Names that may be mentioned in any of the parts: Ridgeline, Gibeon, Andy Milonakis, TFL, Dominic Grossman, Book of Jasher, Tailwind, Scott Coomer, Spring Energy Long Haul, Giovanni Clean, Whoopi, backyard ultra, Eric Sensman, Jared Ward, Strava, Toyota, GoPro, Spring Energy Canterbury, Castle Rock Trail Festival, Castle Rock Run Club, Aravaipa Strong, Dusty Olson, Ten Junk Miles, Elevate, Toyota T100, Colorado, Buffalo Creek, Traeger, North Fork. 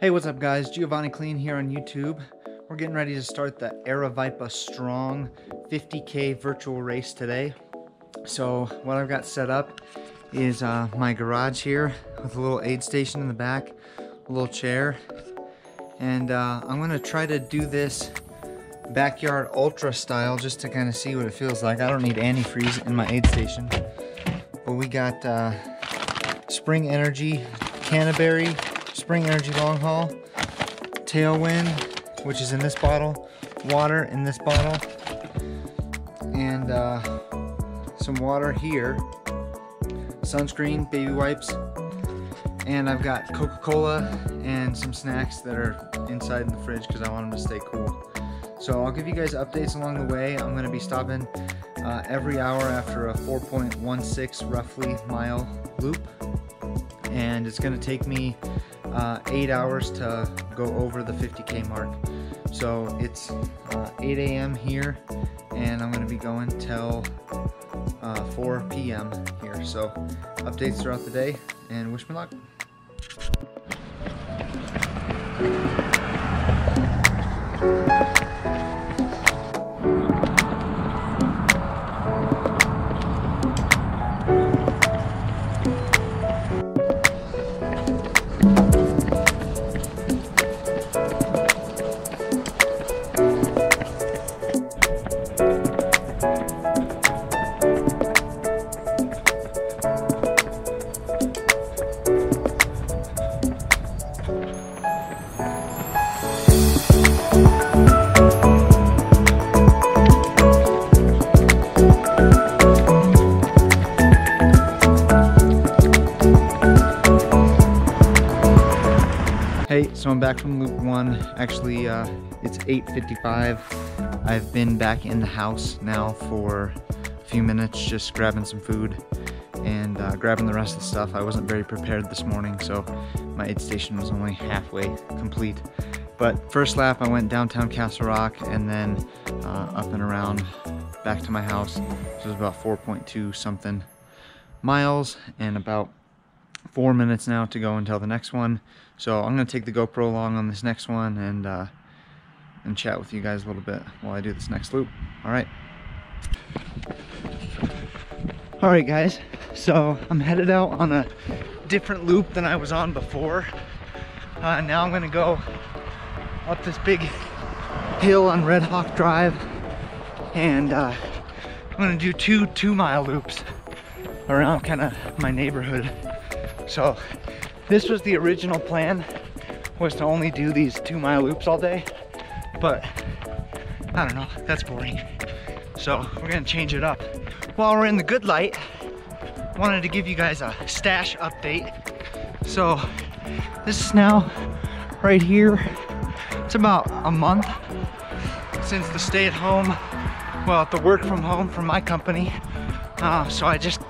Hey, what's up guys? Giovanni Clean here on YouTube. We're getting ready to start the Aravaipa Strong 50K virtual race today. So what I've got set up is my garage here with a little aid station in the back, a little chair. And I'm gonna try to do this backyard ultra style just to kind of see what it feels like. I don't need antifreeze in my aid station. But we got Spring Energy Canterbury, Spring Energy Long Haul, Tailwind, which is in this bottle, water in this bottle, and some water here, sunscreen, baby wipes, and I've got Coca-Cola and some snacks that are inside in the fridge because I want them to stay cool. So I'll give you guys updates along the way. I'm going to be stopping every hour after a 4.16 roughly mile loop, and it's going to take me 8 hours to go over the 50K mark. So it's 8 a.m. here, and I'm going to be going till 4 p.m. here. So updates throughout the day, and wish me luck. So I'm back from loop one. Actually, it's 8:55. I've been back in the house now for a few minutes, just grabbing some food and grabbing the rest of the stuff. I wasn't very prepared this morning, so my aid station was only halfway complete. But first lap, I went downtown Castle Rock and then up and around back to my house. This was about 4.2 something miles and about 4 minutes now to go until the next one. So I'm gonna take the GoPro along on this next one and chat with you guys a little bit while I do this next loop. All right guys, so I'm headed out on a different loop than I was on before. Now I'm gonna go up this big hill on Red Hawk Drive, and I'm gonna do two 2-mile loops around kind of my neighborhood. So this was the original plan, was to only do these 2-mile loops all day, but I don't know, that's boring. So we're gonna change it up. While we're in the good light, wanted to give you guys a stash update. So this is now right here. It's about a month since the stay at home, well, the work from home from my company. So I just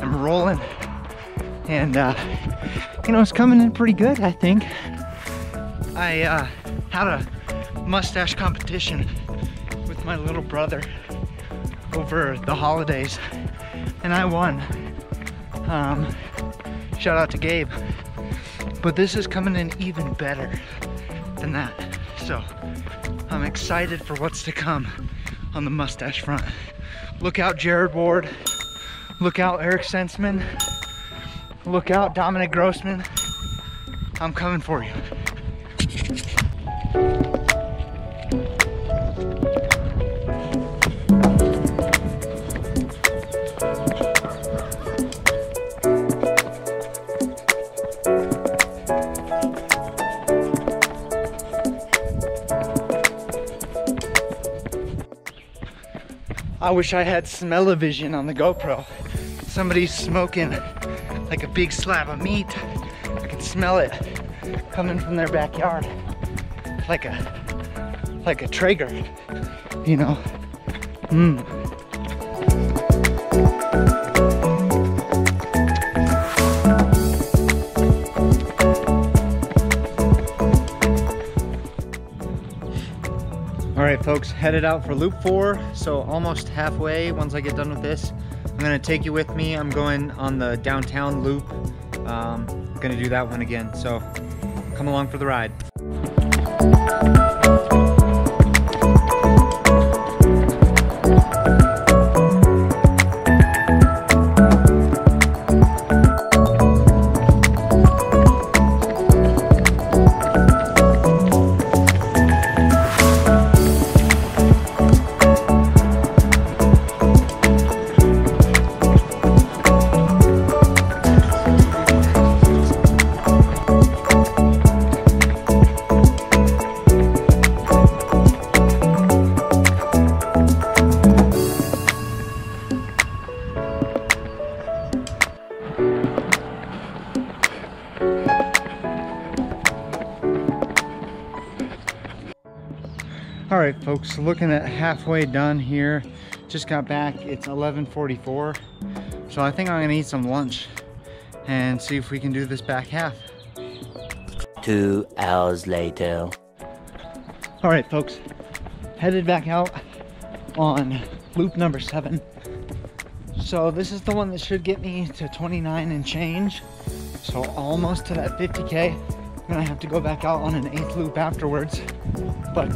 am rolling. And you know, it's coming in pretty good, I think. I had a mustache competition with my little brother over the holidays, and I won. Shout out to Gabe. But this is coming in even better than that. So I'm excited for what's to come on the mustache front. Look out Jared Ward. Look out Eric Sensman. Look out, Dominic Grossman. I'm coming for you. I wish I had smell-o-vision on the GoPro. Somebody's smoking like a big slab of meat. I can smell it coming from their backyard, like a Traeger, you know. All right, folks, headed out for loop 4. So almost halfway. Once I get done with this, I'm gonna take you with me. I'm going on the downtown loop. I'm gonna do that one again. So Come along for the ride. Alright folks, looking at halfway done here. Just got back, it's 11:44. So I think I'm gonna eat some lunch and see if we can do this back half. 2 hours later. Alright folks, headed back out on loop number 7. So this is the one that should get me to 29 and change. So almost to that 50K. I'm gonna have to go back out on an 8th loop afterwards. But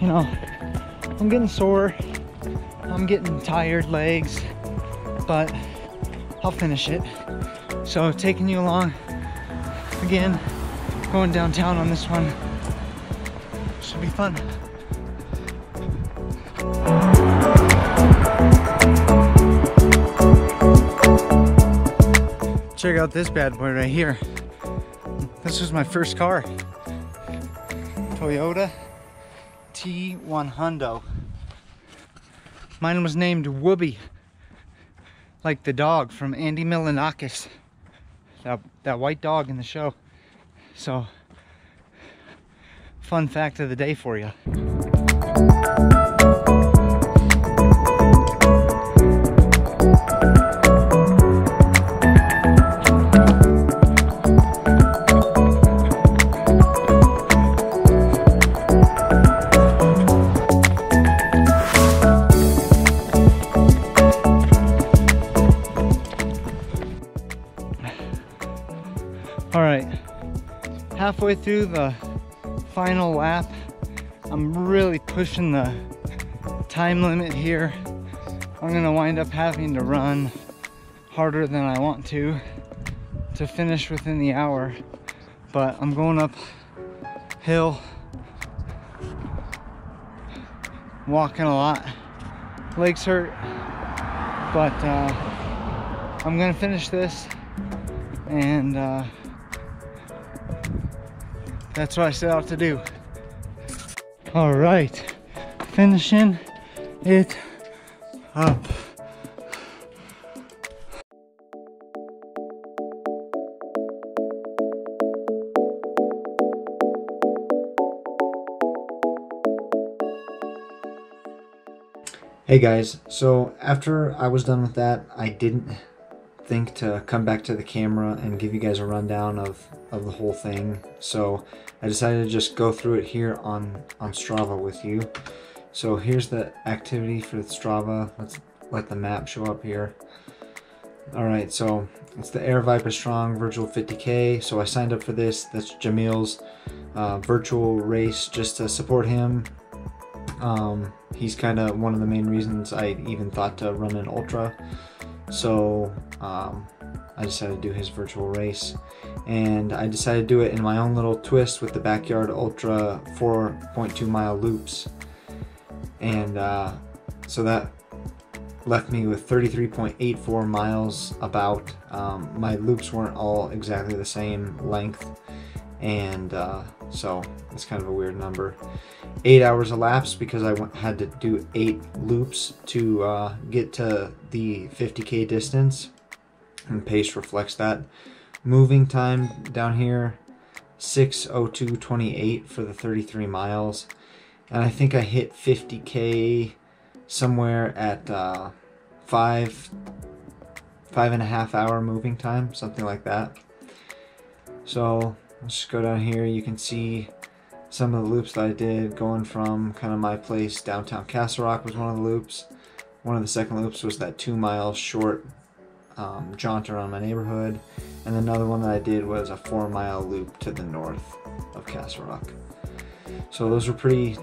you know, I'm getting sore, I'm getting tired legs, but I'll finish it. So taking you along again, going downtown on this one, should be fun. Check out this bad boy right here. This was my first car, Toyota. T100. Mine was named Whoopi, like the dog from Andy Milonakis, that white dog in the show. So, fun fact of the day for you. Halfway through the final lap, I'm really pushing the time limit here. I'm gonna wind up having to run harder than I want to finish within the hour, but I'm going up hill, walking a lot, legs hurt, but I'm gonna finish this, and that's what I set out to do. All right, finishing it up. Hey guys, so after I was done with that, I didn't think to come back to the camera and give you guys a rundown of the whole thing. So I decided to just go through it here on Strava with you. So here's the activity for Strava. Let's let the map show up here. All right, so it's the Aravaipa Strong virtual 50K. So I signed up for this. That's Jamil's virtual race just to support him. He's kind of one of the main reasons I even thought to run an ultra. So I decided to do his virtual race, and I decided to do it in my own little twist with the Backyard Ultra 4.2 mile loops. And so that left me with 33.84 miles about. My loops weren't all exactly the same length, and so it's kind of a weird number. 8 hours elapsed because I had to do 8 loops to get to the 50K distance, and pace reflects that. Moving time down here, 6:02:28 for the 33 miles. And I think I hit 50K somewhere at 5.5 hour moving time, something like that. So let's just go down here. You can see some of the loops that I did, going from kind of my place downtown Castle Rock was one of the loops. One of the second loops was that 2 mile short jaunt around my neighborhood, And another one that I did was a 4-mile loop to the north of Castle Rock. So those are pretty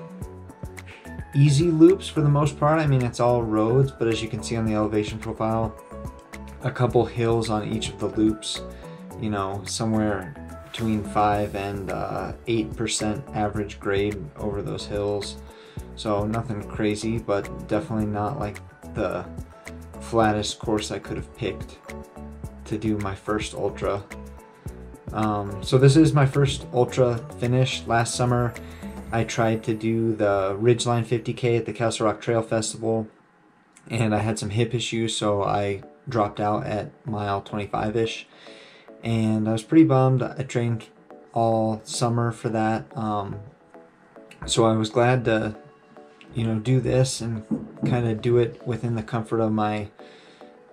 easy loops for the most part. I mean, it's all roads, but as you can see on the elevation profile, a couple hills on each of the loops, you know, somewhere between 5 and 8% average grade over those hills. So nothing crazy, but definitely not like the flattest course I could have picked to do my first ultra. So this is my first ultra finish. Last summer I tried to do the Ridgeline 50K at the Castle Rock Trail Festival, and I had some hip issues, so I dropped out at mile 25-ish, and I was pretty bummed. I trained all summer for that, so I was glad to, you know, do this and kind of do it within the comfort of my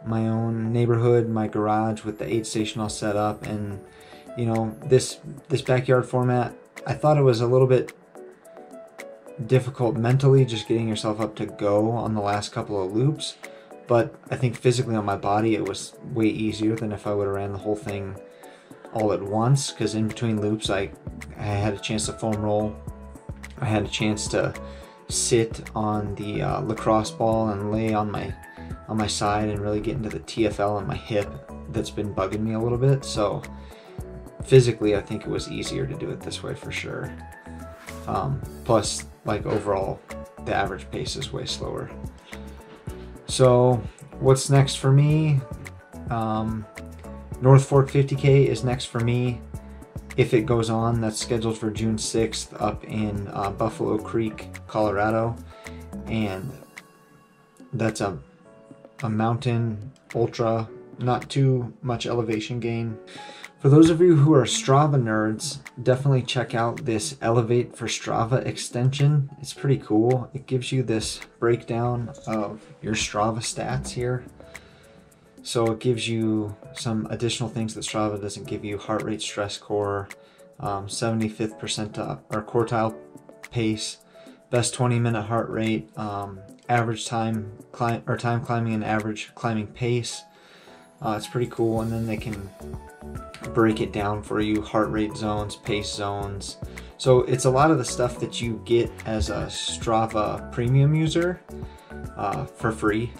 own neighborhood, my garage, with the aid station all set up. And you know, this backyard format, I thought it was a little bit difficult mentally, just getting yourself up to go on the last couple of loops, but I think physically on my body it was way easier than if I would have ran the whole thing all at once, because in between loops I had a chance to foam roll, I had a chance to sit on the lacrosse ball and lay on my side and really get into the TFL on my hip that's been bugging me a little bit. So physically I think it was easier to do it this way for sure. Plus, like, overall the average pace is way slower. So what's next for me? North Fork 50K is next for me, if it goes on. That's scheduled for June 6th up in Buffalo Creek, Colorado, and that's a mountain ultra, not too much elevation gain. For those of you who are Strava nerds, definitely check out this Elevate for Strava extension. It's pretty cool. It gives you this breakdown of your Strava stats here. So it gives you some additional things that Strava doesn't give you: heart rate, stress score, 75th percentile or quartile pace, best 20-minute heart rate, average time time climbing, and average climbing pace. It's pretty cool. And then they can break it down for you: heart rate zones, pace zones. So it's a lot of the stuff that you get as a Strava premium user for free.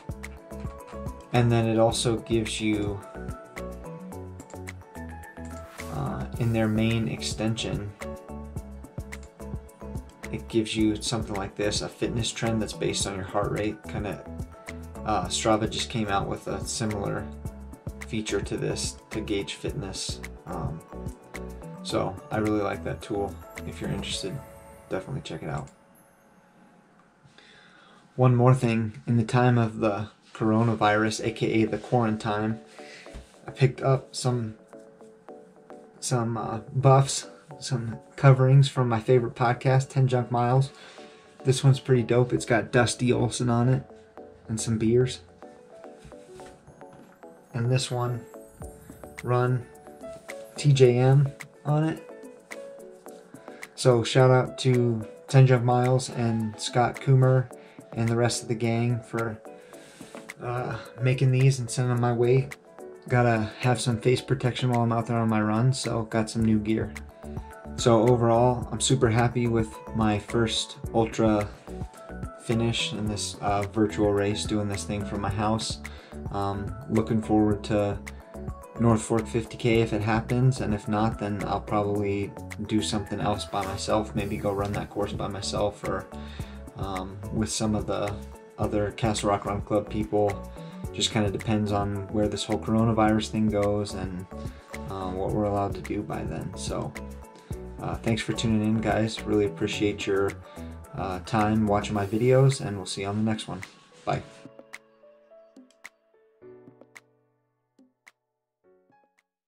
And then it also gives you in their main extension, it gives you something like this: a fitness trend that's based on your heart rate. Kind of Strava just came out with a similar feature to this to gauge fitness. So I really like that tool. If you're interested, definitely check it out. One more thing, in the time of the coronavirus, aka the quarantine, I picked up some buffs, some coverings from my favorite podcast, Ten Junk Miles. This one's pretty dope. It's got Dusty Olson on it and some beers. And this one, Run TJM on it. So shout out to Ten Jump Miles and Scott Coomer and the rest of the gang for making these and sending them my way. Gotta have some face protection while I'm out there on my run, so got some new gear. So overall, I'm super happy with my first ultra finish in this virtual race, doing this thing from my house. Looking forward to North Fork 50K if it happens, and if not, then I'll probably do something else by myself. Maybe go run that course by myself, or with some of the other Castle Rock Run Club people. Just kind of depends on where this whole coronavirus thing goes and what we're allowed to do by then. So thanks for tuning in, guys. Really appreciate your time watching my videos, and we'll see you on the next one. Bye.